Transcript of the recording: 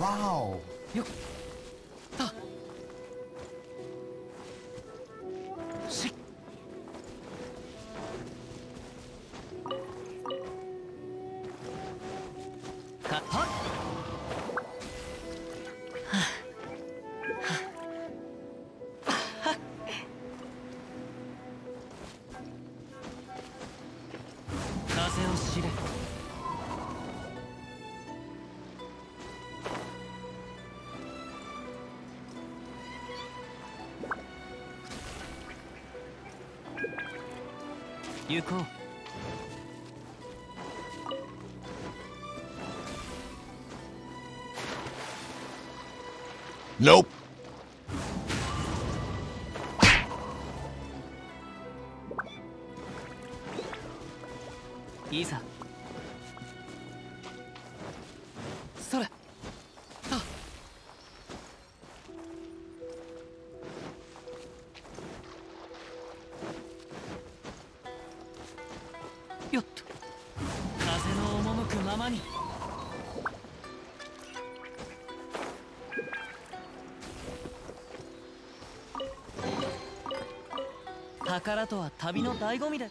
わおよっ行こう。Nope. Isa. 宝とは旅の醍醐味だ。